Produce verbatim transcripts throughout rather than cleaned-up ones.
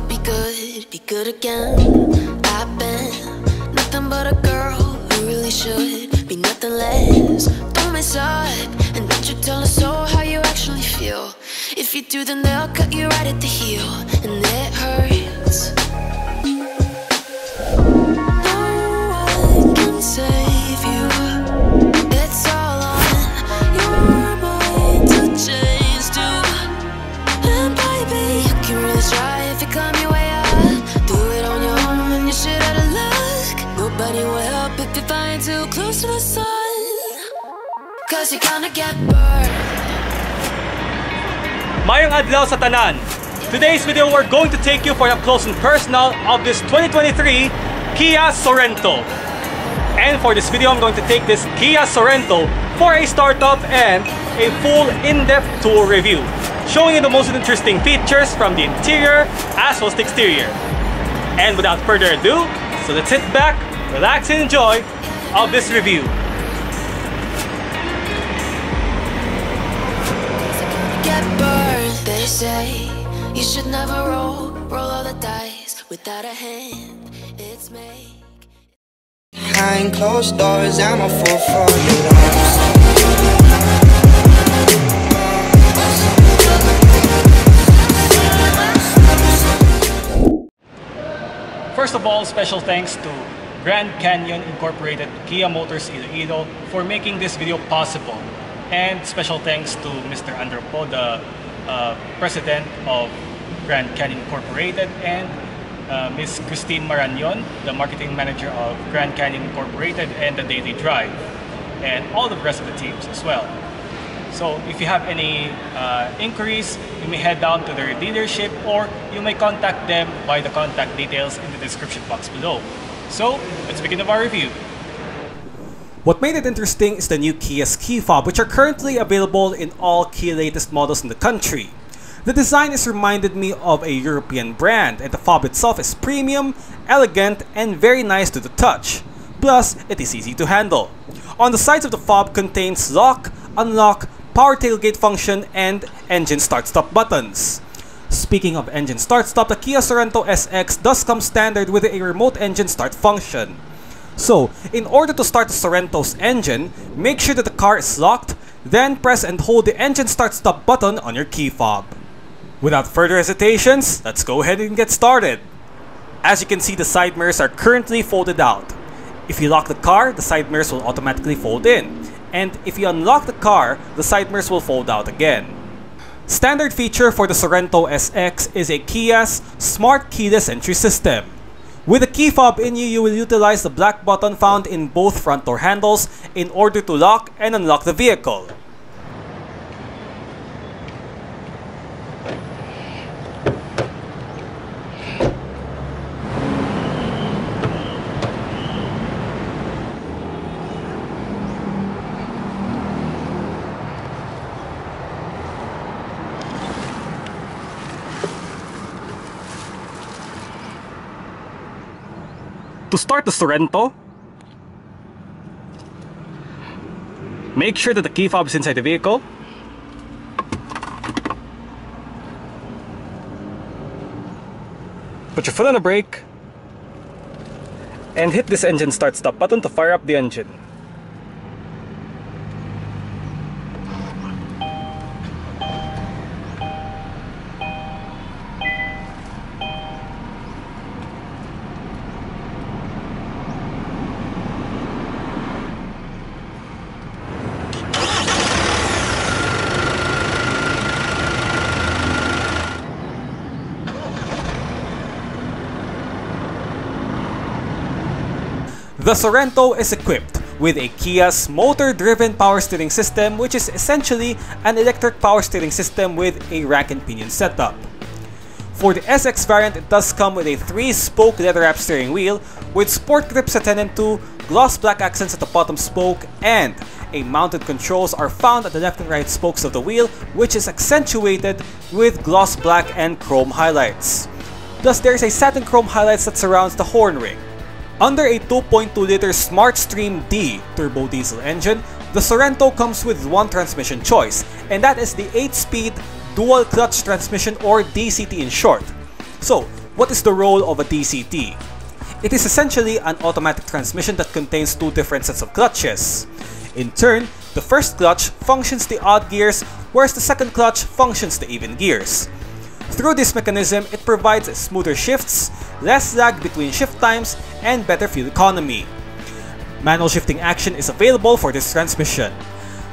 never be good, be good again. I've been nothing but a girl who really should be nothing less. Don't mess up, and don't you tell a soul how you actually feel. If you do, then they'll cut you right at the heel, and it hurts. No one can save you. It's all too close to the sun, cause you're gonna get burned. Mayong adlaw sa tanan. Today's video, we're going to take you for up close and personal of this twenty twenty-three Kia Sorento. And for this video, I'm going to take this Kia Sorento for a startup and a full in-depth tour review, showing you the most interesting features from the interior as well as the exterior. And without further ado, so let's sit back, relax, and enjoy of this review. Get burned, they say. You should never roll, roll all the dice without a hand. It's me. Behind closed doors, I'm a fool for you. First of all, special thanks to Grand Canyon Incorporated, Kia Motors Iloilo, for making this video possible. And special thanks to Mister Andrew Po, the uh, president of Grand Canyon Incorporated, and uh, Miz Christine Marañon, the marketing manager of Grand Canyon Incorporated and the Daily Drive, and all the rest of the teams as well. So if you have any uh, inquiries, you may head down to their dealership, or you may contact them by the contact details in the description box below. So, let's begin with our review. What made it interesting is the new Kia's key fob, which are currently available in all Kia latest models in the country. The design is reminded me of a European brand, and the fob itself is premium, elegant, and very nice to the touch. Plus, it is easy to handle. On the sides of the fob contains lock, unlock, power tailgate function, and engine start-stop buttons. Speaking of engine start-stop, the Kia Sorento S X does come standard with a remote engine start function. So, in order to start the Sorento's engine, make sure that the car is locked, then press and hold the engine start-stop button on your key fob. Without further hesitations, let's go ahead and get started. As you can see, the side mirrors are currently folded out. If you lock the car, the side mirrors will automatically fold in. And if you unlock the car, the side mirrors will fold out again. Standard feature for the Sorento S X is a Kia's smart keyless entry system. With the key fob in you, you will utilize the black button found in both front door handles in order to lock and unlock the vehicle. To start the Sorento, make sure that the key fob is inside the vehicle. Put your foot on the brake and hit this engine start-stop button to fire up the engine. The Sorento is equipped with a Kia's motor-driven power steering system, which is essentially an electric power steering system with a rack and pinion setup. For the S X variant, it does come with a three-spoke leather-wrapped steering wheel with sport grips at ten and two, gloss black accents at the bottom spoke, and a mounted controls are found at the left and right spokes of the wheel, which is accentuated with gloss black and chrome highlights. Plus, there is a satin chrome highlights that surrounds the horn ring. Under a two point two liter SmartStream D turbo diesel engine, the Sorento comes with one transmission choice, and that is the eight speed dual clutch transmission, or D C T in short. So, What is the role of a D C T? It is essentially an automatic transmission that contains two different sets of clutches. In turn, the first clutch functions the odd gears, whereas the second clutch functions the even gears. Through this mechanism, it provides smoother shifts, less lag between shift times, and better fuel economy. Manual shifting action is available for this transmission.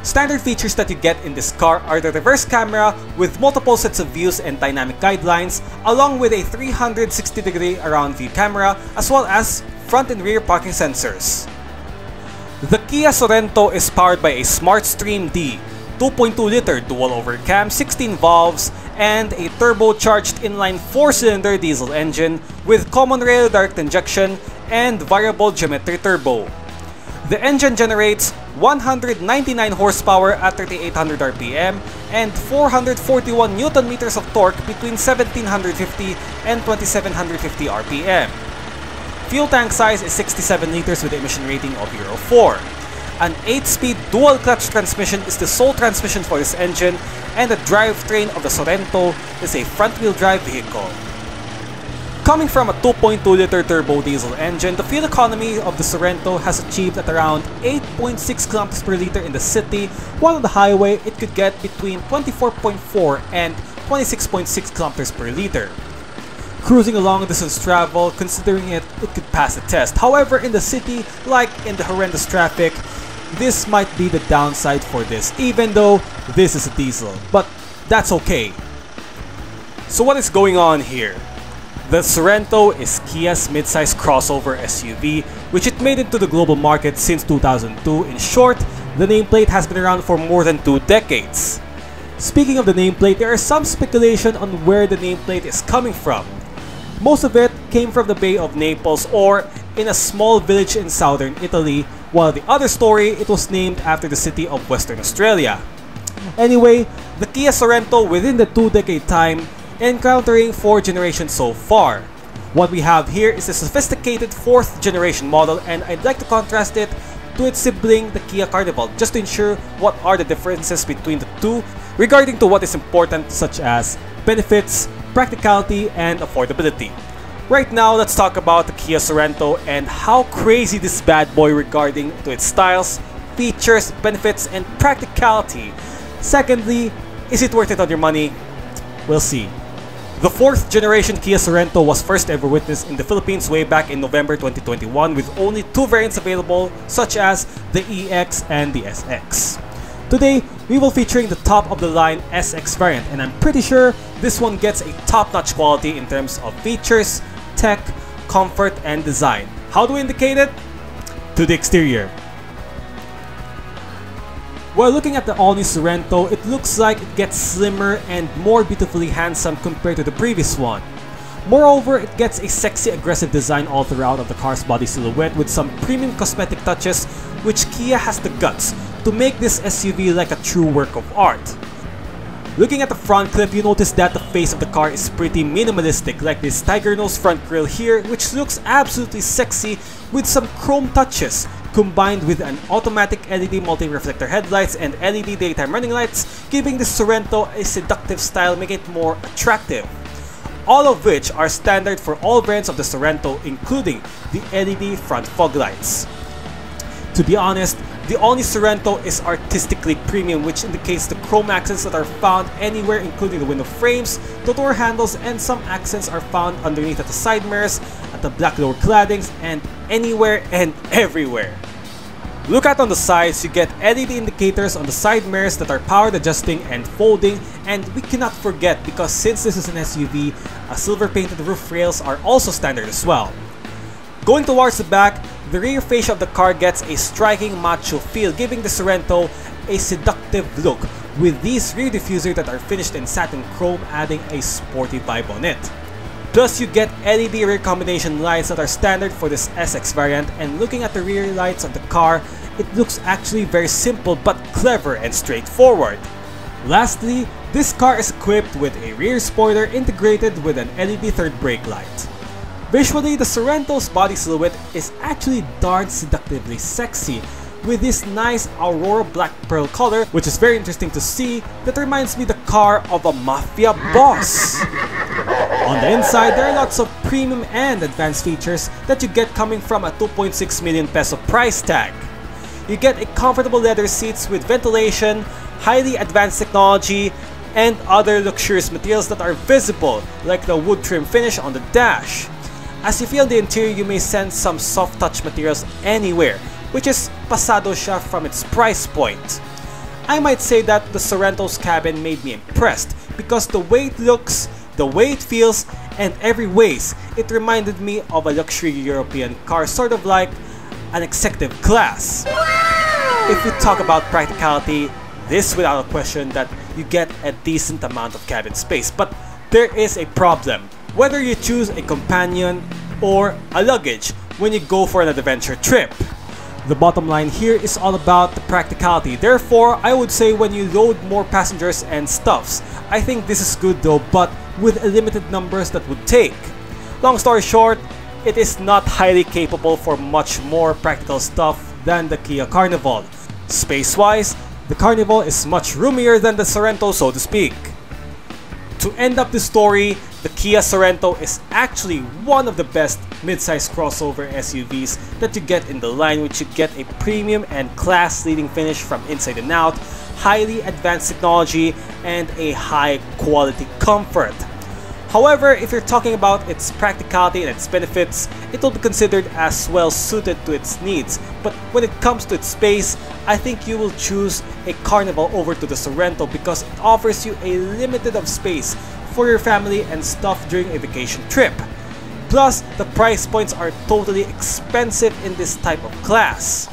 Standard features that you get in this car are the reverse camera with multiple sets of views and dynamic guidelines, along with a three sixty degree around view camera, as well as front and rear parking sensors. The Kia Sorento is powered by a SmartStream D, two point two liter dual overcam, sixteen valves, and a turbocharged inline four cylinder diesel engine with common rail direct injection and variable geometry turbo. The engine generates one hundred ninety-nine horsepower at thirty-eight hundred R P M and four hundred forty-one newton meters of torque between seventeen fifty and twenty-seven fifty R P M. Fuel tank size is sixty-seven liters with emission rating of Euro four. An eight speed dual clutch transmission is the sole transmission for this engine, and the drivetrain of the Sorento is a front-wheel drive vehicle. Coming from a two point two liter turbo diesel engine, the fuel economy of the Sorento has achieved at around eight point six kilometers per liter in the city, while on the highway it could get between twenty-four point four and twenty-six point six kilometers per liter. Cruising along distance travel, considering it, it could pass the test. However, in the city, like in the horrendous traffic, this might be the downside for this, even though this is a diesel, but that's okay. So what is going on here? The Sorento is Kia's midsize crossover S U V, which it made into the global market since two thousand two. In short, the nameplate has been around for more than two decades. Speaking of the nameplate, there is some speculation on where the nameplate is coming from. Most of it came from the Bay of Naples or in a small village in southern Italy, while the other story, it was named after the city of Western Australia. Anyway, the Kia Sorento within the two-decade time, encountering four generations so far. What we have here is a sophisticated fourth generation model, and I'd like to contrast it to its sibling, the Kia Carnival, just to ensure what are the differences between the two regarding to what is important, such as benefits, practicality, and affordability. Right now, let's talk about the Kia Sorento and how crazy this bad boy regarding to its styles, features, benefits, and practicality. Secondly, is it worth it on your money? We'll see. The fourth generation Kia Sorento was first ever witnessed in the Philippines way back in November twenty twenty-one, with only two variants available, such as the E X and the S X. Today, we will be featuring the top-of-the-line S X variant, and I'm pretty sure this one gets a top-notch quality in terms of features, tech, comfort, and design. How do we indicate it? To the exterior. While looking at the all-new Sorento, it looks like it gets slimmer and more beautifully handsome compared to the previous one. Moreover, it gets a sexy, aggressive design all throughout of the car's body silhouette with some premium cosmetic touches, which Kia has the guts to make this S U V like a true work of art. Looking at the front clip, you notice that the face of the car is pretty minimalistic, like this tiger nose front grille here, which looks absolutely sexy with some chrome touches, combined with an automatic L E D multi-reflector headlights and L E D daytime running lights, giving the Sorento a seductive style, making it more attractive. All of which are standard for all variants of the Sorento, including the L E D front fog lights. To be honest, the all-new Sorento is artistically premium, which indicates the chrome accents that are found anywhere, including the window frames, the door handles, and some accents are found underneath at the side mirrors, at the black lower claddings, and anywhere and everywhere. Look at on the sides, you get L E D indicators on the side mirrors that are power adjusting and folding, and we cannot forget, because since this is an S U V, a silver painted roof rails are also standard as well. Going towards the back, the rear fascia of the car gets a striking macho feel, giving the Sorento a seductive look, with these rear diffusers that are finished in satin chrome adding a sporty vibe on it. Plus, you get L E D rear combination lights that are standard for this S X variant, and looking at the rear lights of the car, it looks actually very simple but clever and straightforward. Lastly, this car is equipped with a rear spoiler integrated with an L E D third brake light. Visually, the Sorento's body silhouette is actually darn seductively sexy, with this nice Aurora Black pearl color, which is very interesting to see. That reminds me the car of a mafia boss. On the inside, there are lots of premium and advanced features that you get coming from a two point six million peso price tag. You get a comfortable leather seats with ventilation, highly advanced technology, and other luxurious materials that are visible, like the wood trim finish on the dash. As you feel the interior, you may sense some soft touch materials anywhere, which is pasado siya from its price point. I might say that the Sorento's cabin made me impressed because the way it looks, the way it feels, and every ways, it reminded me of a luxury European car, sort of like an executive class. Wow! If you talk about practicality, this without a question that you get a decent amount of cabin space. But there is a problem. Whether you choose a companion or a luggage when you go for an adventure trip. The bottom line here is all about the practicality. Therefore, I would say when you load more passengers and stuffs, I think this is good though, but with limited numbers that would take. Long story short, it is not highly capable for much more practical stuff than the Kia Carnival. Space-wise, the Carnival is much roomier than the Sorento, so to speak. To end up the story, the Kia Sorento is actually one of the best mid-size crossover S U Vs that you get in the line, which you get a premium and class-leading finish from inside and out, highly advanced technology, and a high-quality comfort. However, if you're talking about its practicality and its benefits, it will be considered as well suited to its needs. But when it comes to its space, I think you will choose a Carnival over to the Sorento because it offers you a limited of space for your family and stuff during a vacation trip. Plus, the price points are totally expensive in this type of class.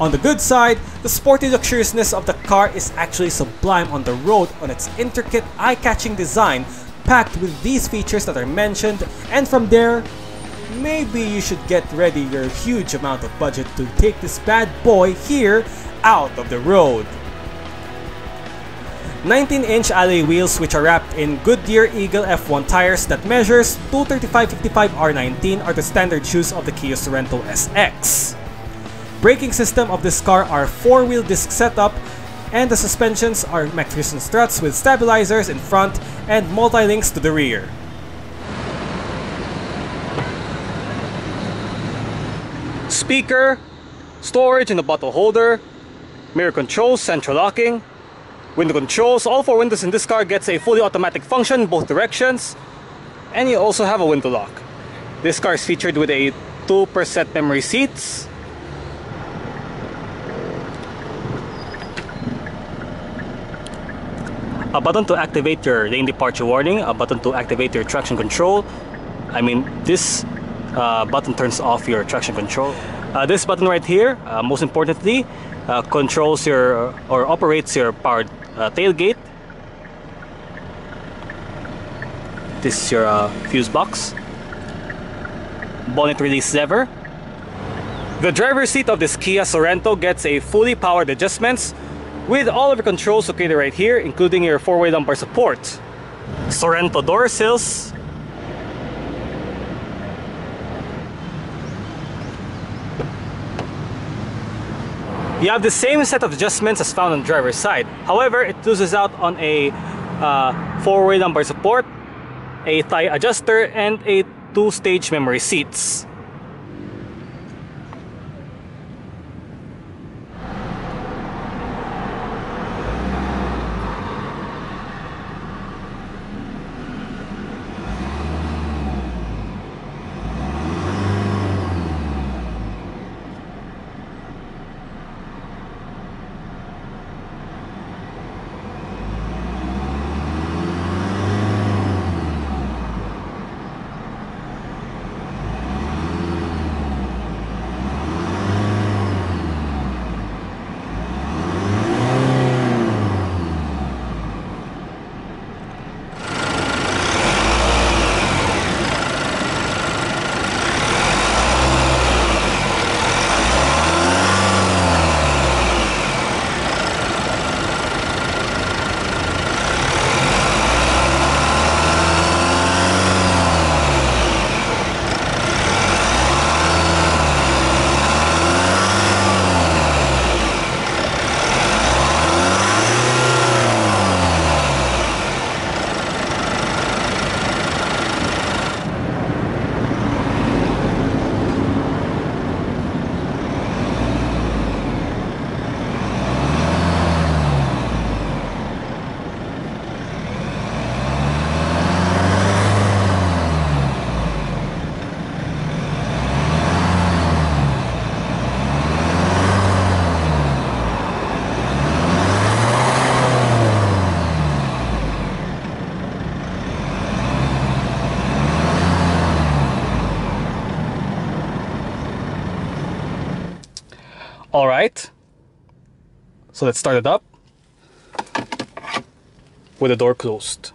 On the good side, the sporty luxuriousness of the car is actually sublime on the road on its intricate, eye-catching design packed with these features that are mentioned, and from there, maybe you should get ready your huge amount of budget to take this bad boy here out of the road. nineteen inch alloy wheels which are wrapped in Goodyear Eagle F one tires that measures two thirty-five fifty-five R nineteen are the standard shoes of the Kia Sorento S X. Braking system of this car are four-wheel disc setup, and the suspensions are McPherson struts with stabilizers in front and multi-links to the rear. Speaker, storage in the bottle holder, mirror controls, central locking, window controls. All four windows in this car gets a fully automatic function in both directions, and you also have a window lock. This car is featured with a two percent memory seats, a button to activate your lane departure warning, a button to activate your traction control. I mean, this uh, button turns off your traction control. Uh, this button right here, uh, most importantly, uh, controls your or operates your powered uh, tailgate. This is your uh, fuse box. Bonnet release lever. The driver's seat of this Kia Sorento gets a fully powered adjustments, with all of your controls located right here, including your four-way lumbar support. Sorento door sills. You have the same set of adjustments as found on the driver's side. However, it loses out on a uh, four-way lumbar support, a thigh adjuster, and a two-stage memory seats. right. So let's start it up with the door closed.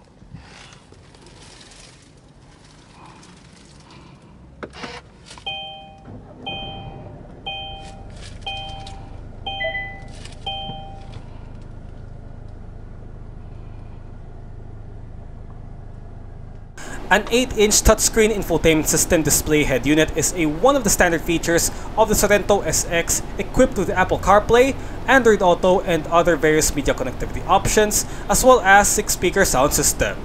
An eight inch touchscreen infotainment system display head unit is a one of the standard features of the Sorento S X, equipped with Apple CarPlay, Android Auto, and other various media connectivity options, as well as six speaker sound system.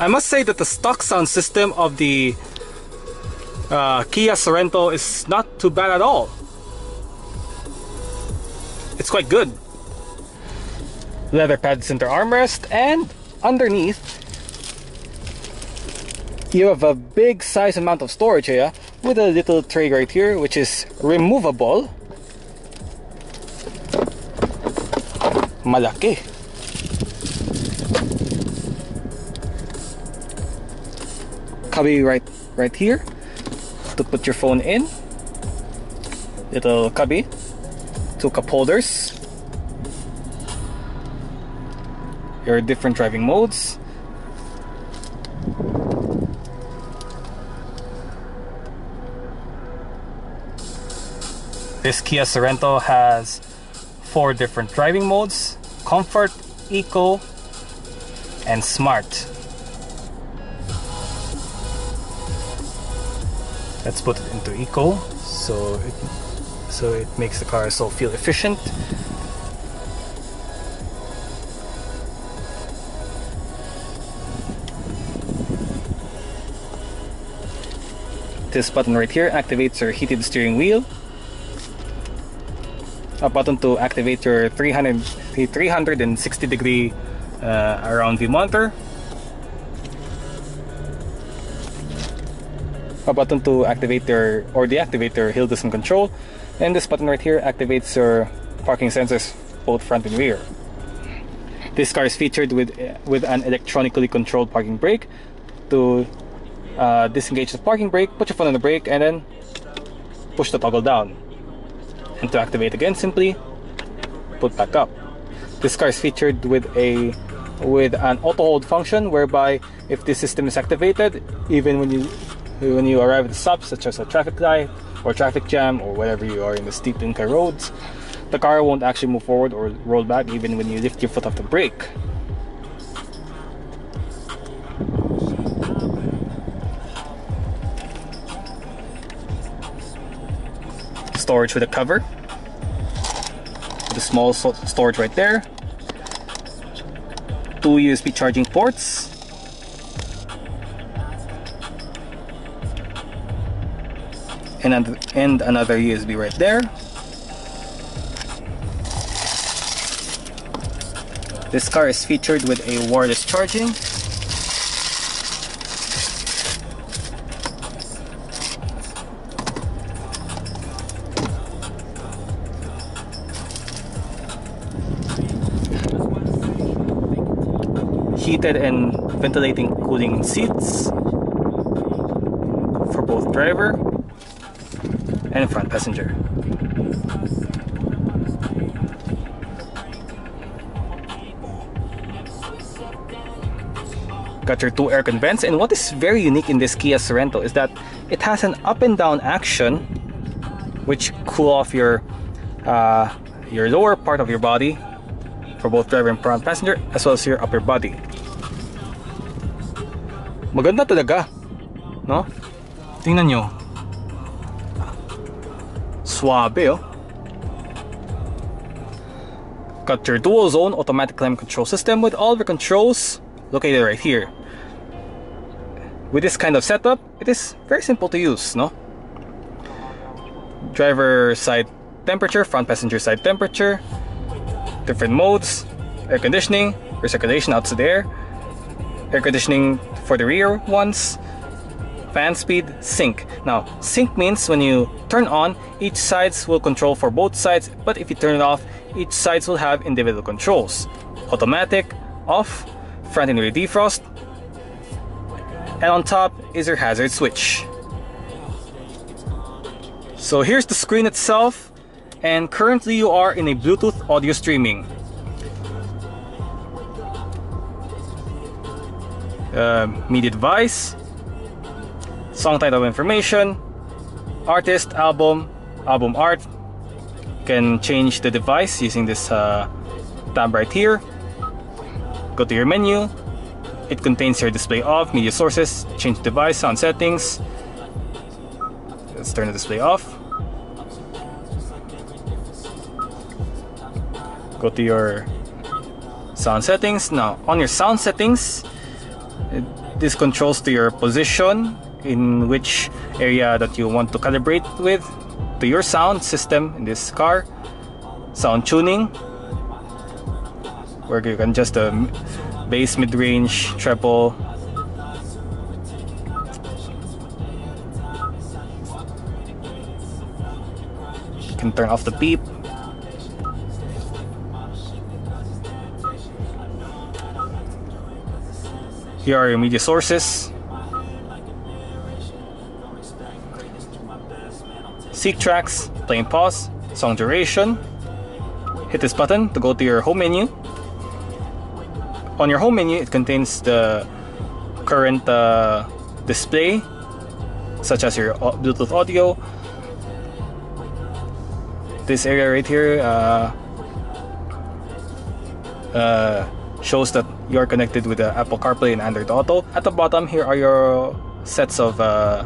I must say that the stock sound system of the uh, Kia Sorento is not too bad at all. It's quite good. Leather padded center armrest, and underneath you have a big size amount of storage area with a little tray right here which is removable. Malaki. Cubby right right here to put your phone in. Little cubby, two cup holders, your different driving modes, this Kia Sorento has four different driving modes: comfort, eco, and smart. Let's put it into eco, so it, so it makes the car so feel efficient. This button right here activates your heated steering wheel. A button to activate your three hundred sixty degree uh, around view monitor. A button to activate your or deactivate your hill descent control, and this button right here activates your parking sensors, both front and rear. This car is featured with with an electronically controlled parking brake. To uh, disengage the parking brake, put your foot on the brake and then push the toggle down, and to activate again simply put back up. This car is featured with a with an auto hold function, whereby if this system is activated, even when you When you arrive at the stop, such as a traffic light or traffic jam or wherever you are in the steep Inca roads, the car won't actually move forward or roll back even when you lift your foot off the brake. Storage with a cover. The small storage right there. Two U S B charging ports. And another U S B right there. This car is featured with a wireless charging. Heated and ventilating cooling seats for both driver and front passenger. Got your two air con vents, and what is very unique in this Kia Sorento is that it has an up and down action which cool off your uh, your lower part of your body for both driver and front passenger, as well as your upper body. Maganda talaga, no? Tingnan nyo. Suave, oh. Got your dual zone automatic climate control system with all the controls located right here. With this kind of setup, it is very simple to use, no? Driver side temperature, front passenger side temperature, different modes, air conditioning, recirculation outside air, air conditioning for the rear ones, fan speed, sync. Now, sync means when you turn on, each sides will control for both sides, but if you turn it off, each sides will have individual controls. Automatic, off, front and rear defrost, and on top is your hazard switch. So here's the screen itself, and currently you are in a Bluetooth audio streaming. Uh, media device, song title information, artist, album, album art. You can change the device using this uh, tab right here. Go to your menu. It contains your display off, media sources, change device, sound settings. Let's turn the display off. Go to your sound settings. Now, on your sound settings, this controls to your position, in which area that you want to calibrate with, to your sound system in this car. Sound tuning, where you can adjust the bass, mid-range, treble. You can turn off the beep. Here are your media sources. Seek tracks, play and pause, song duration. Hit this button to go to your home menu. On your home menu, it contains the current uh, display, such as your Bluetooth audio. This area right here uh, uh, shows that you are connected with the Apple CarPlay and Android Auto. At the bottom, here are your sets of uh,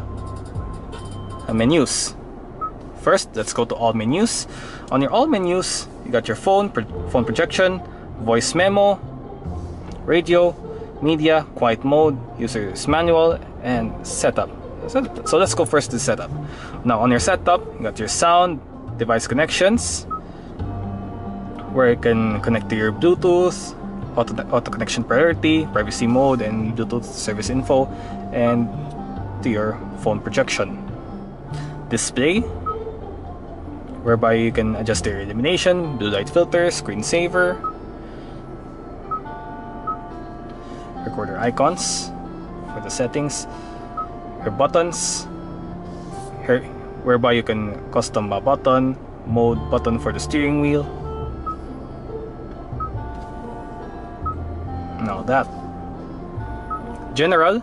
menus. First, let's go to all menus. On your all menus, you got your phone, pro phone projection, voice memo, radio, media, quiet mode, user's manual, and setup. So, so let's go first to setup. Now, on your setup, you got your sound, device connections, where you can connect to your Bluetooth, Auto, auto connection priority, privacy mode, and Bluetooth service info, and to your phone projection. Display, whereby you can adjust your illumination, blue light filter, screensaver, recorder icons for the settings, your buttons, here, whereby you can custom a button, mode button for the steering wheel. Now that general,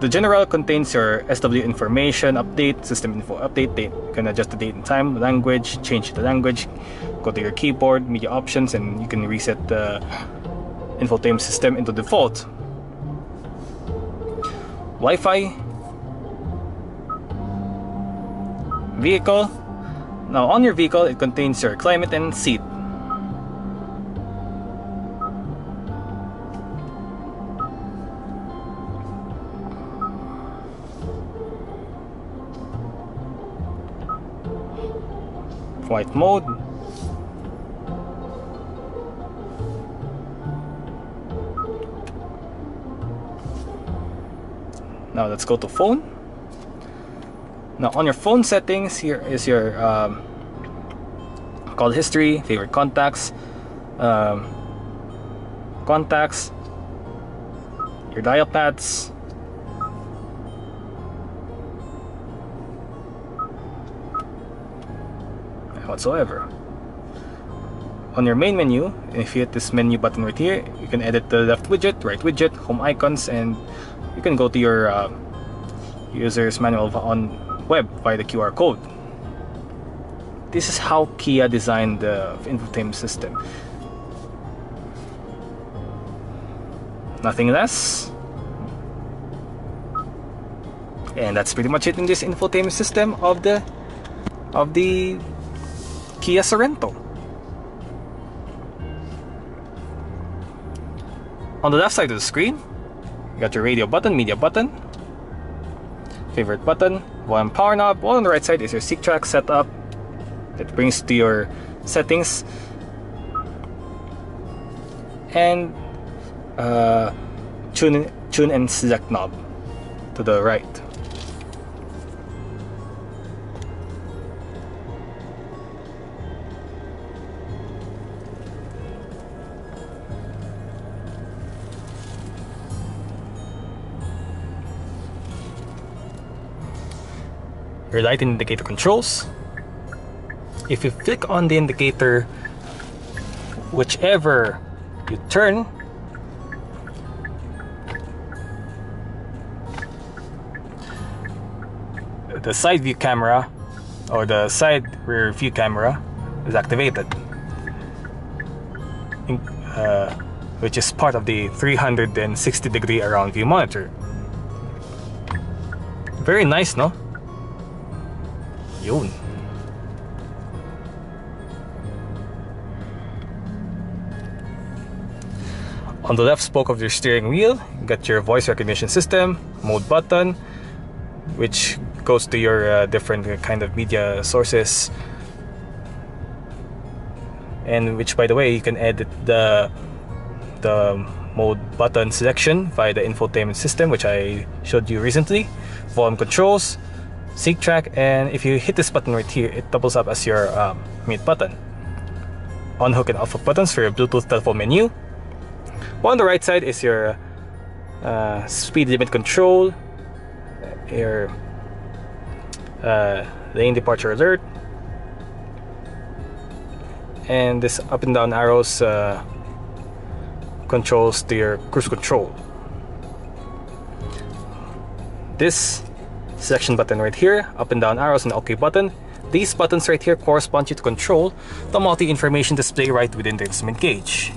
the general contains your S W information, update, system info update, date. You can adjust the date and time, language, change the language, go to your keyboard, media options, and you can reset the infotainment system into default. Wi-Fi, vehicle. Now on your vehicle, it contains your climate and seat. Quiet mode, now let's go to phone. Now on your phone settings, here is your um, call history, favorite contacts, um, contacts, your dial pads, whatsoever. On your main menu, if you hit this menu button right here, you can edit the left widget, right widget, home icons, and you can go to your uh, user's manual on web via the Q R code. This is how Kia designed the infotainment system. Nothing less. And that's pretty much it in this infotainment system of the of the Kia Sorento. On the left side of the screen, you got your radio button, media button, favorite button, volume power knob. All on the right side is your seek track setup that brings to your settings. And uh, tune, tune and select knob to the right. Your light indicator controls. If you flick on the indicator, whichever you turn, the side view camera or the side rear view camera is activated, uh, which is part of the three hundred sixty degree around view monitor. Very nice, no? Yun. On the left spoke of your steering wheel, you got your voice recognition system, mode button, which goes to your uh, different kind of media sources, and which, by the way, you can edit the the mode button selection via the infotainment system, which I showed you recently. Volume controls, seek track, and if you hit this button right here, it doubles up as your um, mute button. On hook and off hook buttons for your Bluetooth telephone menu. One on the right side is your uh, speed limit control, your uh, lane departure alert, and this up and down arrows uh, controls to your cruise control. This selection button right here, up and down arrows, and OK button. These buttons right here correspond to control the multi-information display right within the instrument gauge.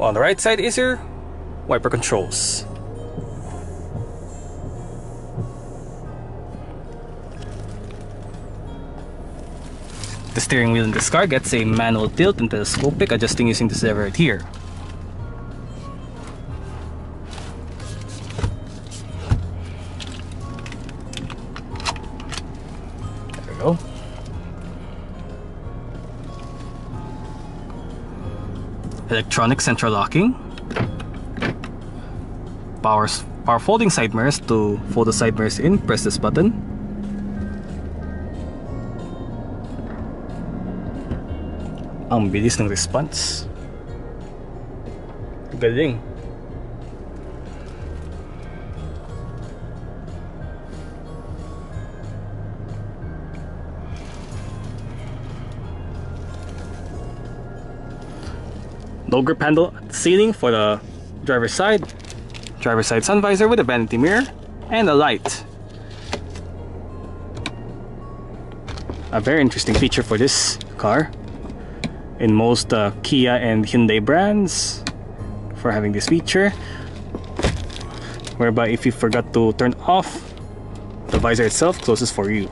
On the right side is your wiper controls. The steering wheel in this car gets a manual tilt and telescopic adjusting using this lever right here. There we go. Electronic central locking, power, power folding side mirrors. To fold the side mirrors in, press this button. Ang bilis ng response. Galing. Low grip handle at the ceiling for the driver's side, driver's side sun visor with a vanity mirror, and a light. A very interesting feature for this car. In most uh, Kia and Hyundai brands for having this feature, whereby if you forgot to turn off, the visor itself closes for you.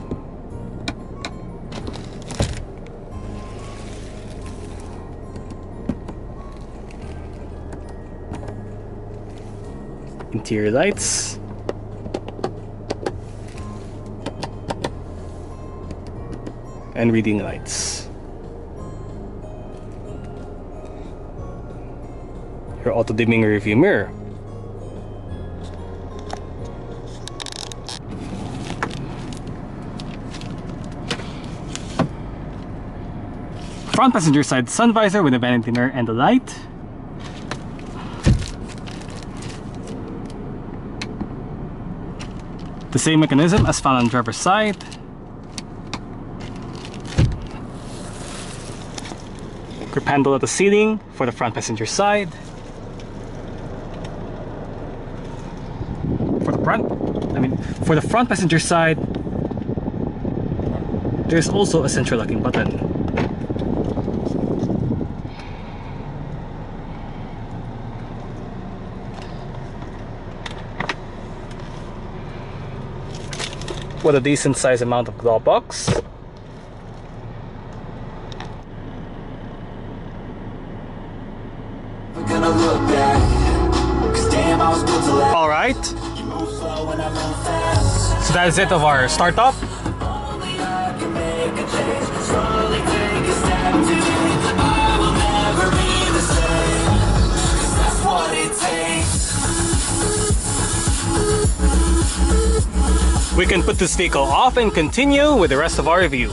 Interior lights. And reading lights. Your auto dimming rearview mirror. front passenger side sun visor with a vanity mirror and a light. The same mechanism as found on driver's side. Grip handle at the ceiling for the front passenger side. For the front, I mean, for the front passenger side, there's also a central locking button. With a decent sized amount of glove box. Alright, so that is it of our startup. We can put this vehicle off and continue with the rest of our review.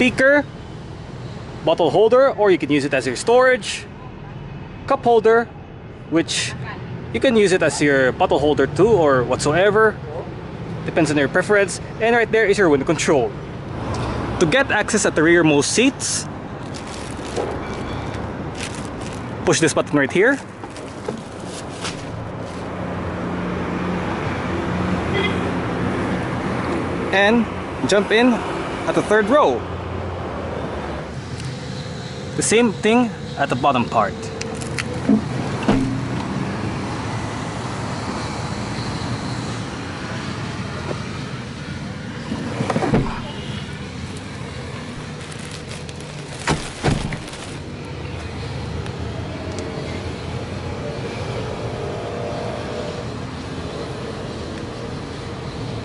Speaker, bottle holder, or you can use it as your storage, cup holder, which you can use it as your bottle holder too or whatsoever, depends on your preference. And right there is your window control. To get access at the rearmost seats, push this button right here. And jump in at the third row. The same thing at the bottom part.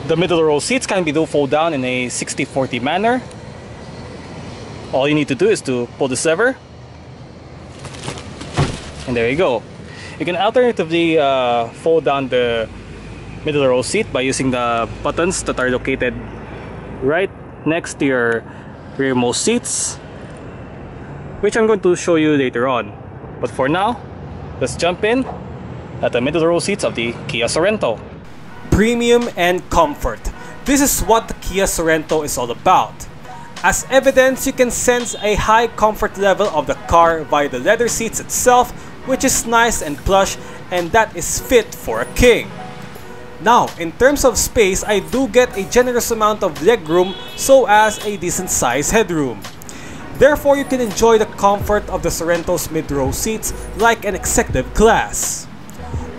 The middle row seats can be do fold down in a sixty forty manner. All you need to do is to pull the lever, and there you go. You can alternatively uh, fold down the middle row seat by using the buttons that are located right next to your rearmost seats, which I'm going to show you later on. But for now, let's jump in at the middle row seats of the Kia Sorento. Premium and comfort. This is what the Kia Sorento is all about. As evidence, you can sense a high comfort level of the car via the leather seats itself, which is nice and plush, and that is fit for a king. Now, in terms of space, I do get a generous amount of legroom, so as a decent size headroom. Therefore, you can enjoy the comfort of the Sorento's mid-row seats like an executive class.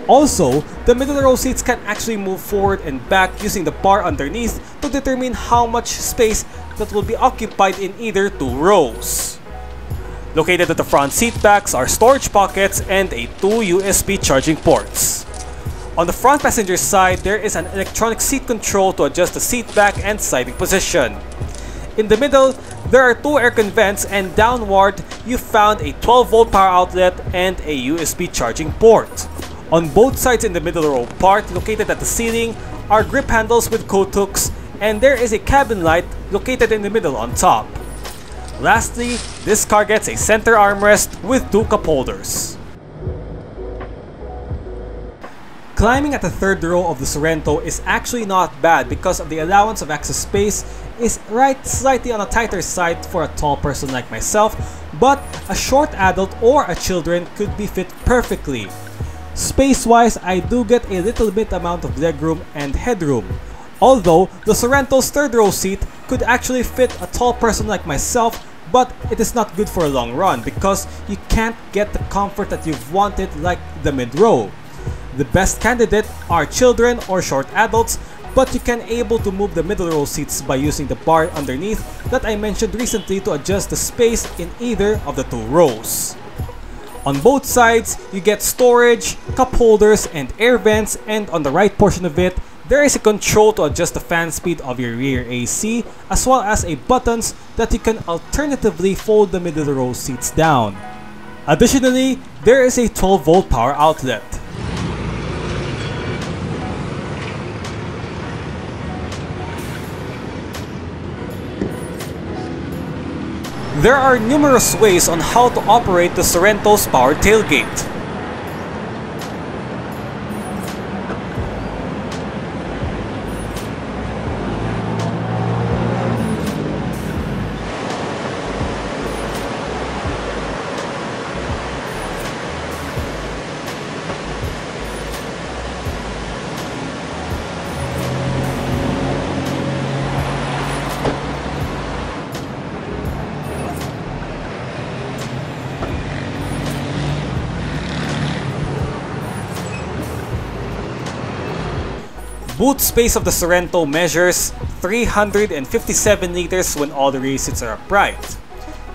Also, the middle row seats can actually move forward and back using the bar underneath to determine how much space that will be occupied in either two rows. Located at the front seat backs are storage pockets and a two U S B charging ports. On the front passenger side, there is an electronic seat control to adjust the seat back and sliding position. In the middle, there are two air vents, and downward, you found a twelve volt power outlet and a U S B charging port. On both sides in the middle row part, located at the ceiling, are grip handles with coat hooks, and there is a cabin light located in the middle on top. Lastly, this car gets a center armrest with two cup holders. Climbing at the third row of the Sorento is actually not bad because of the allowance of access space is right slightly on a tighter side for a tall person like myself, but a short adult or a children could be fit perfectly. Space-wise, I do get a little bit amount of legroom and headroom, although the Sorento's third row seat could actually fit a tall person like myself but it is not good for a long run because you can't get the comfort that you've wanted like the mid-row. The best candidate are children or short adults, but you can able to move the middle row seats by using the bar underneath that I mentioned recently to adjust the space in either of the two rows. On both sides, you get storage, cup holders, and air vents, and on the right portion of it, there is a control to adjust the fan speed of your rear A C, as well as a buttons that you can alternatively fold the middle row seats down. Additionally, there is a twelve volt power outlet. There are numerous ways on how to operate the Sorento's power tailgate. Boot space of the Sorento measures three hundred fifty-seven liters when all the rear seats are upright.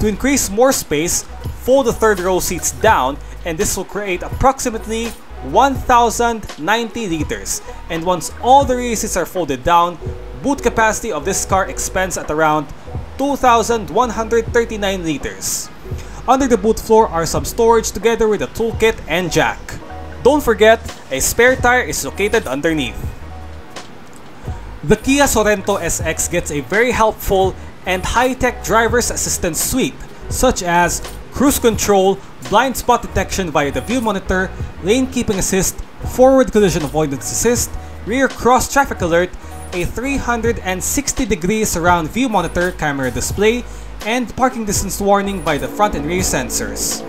To increase more space, fold the third row seats down, and this will create approximately one thousand ninety liters. And once all the rear seats are folded down, boot capacity of this car expands at around two thousand one hundred thirty-nine liters. Under the boot floor are some storage together with a toolkit and jack. Don't forget, a spare tire is located underneath. The Kia Sorento S X gets a very helpful and high-tech driver's assistance suite, such as cruise control, blind spot detection via the view monitor, lane keeping assist, forward collision avoidance assist, rear cross traffic alert, a three hundred sixty degree surround view monitor camera display, and parking distance warning by the front and rear sensors.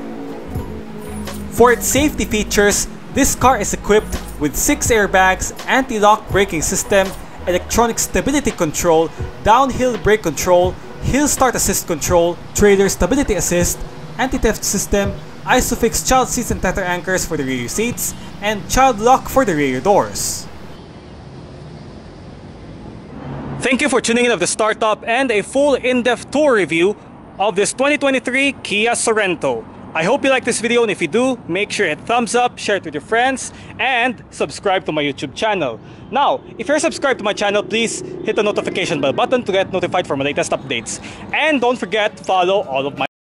For its safety features, this car is equipped with six airbags, anti-lock braking system, electronic stability control, downhill brake control, hill start assist control, trailer stability assist, anti-theft system, isofix child seats and tether anchors for the rear seats, and child lock for the rear doors. Thank you for tuning in of the startup and a full in-depth tour review of this twenty twenty-three Kia Sorento. I hope you like this video, and if you do, make sure it thumbs up, share it with your friends, and subscribe to my YouTube channel. Now, if you're subscribed to my channel, please hit the notification bell button to get notified for my latest updates. And don't forget to follow all of my